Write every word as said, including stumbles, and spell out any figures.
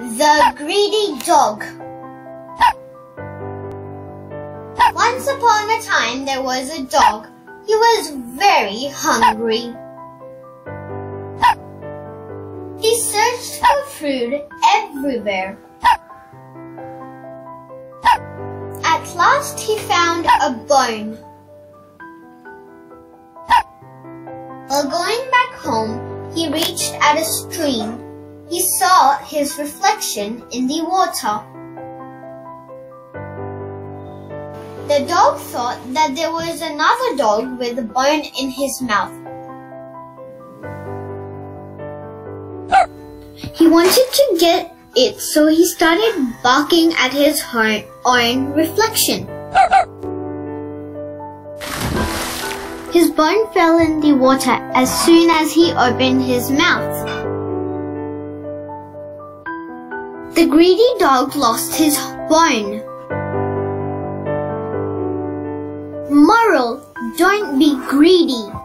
The Greedy Dog. Once upon a time there was a dog. He was very hungry. He searched for food everywhere. At last he found a bone. While going back home, he reached at a stream. He saw his reflection in the water. The dog thought that there was another dog with a bone in his mouth. He wanted to get it, so he started barking at his own reflection. His bone fell in the water as soon as he opened his mouth. The greedy dog lost his bone. Moral: don't be greedy.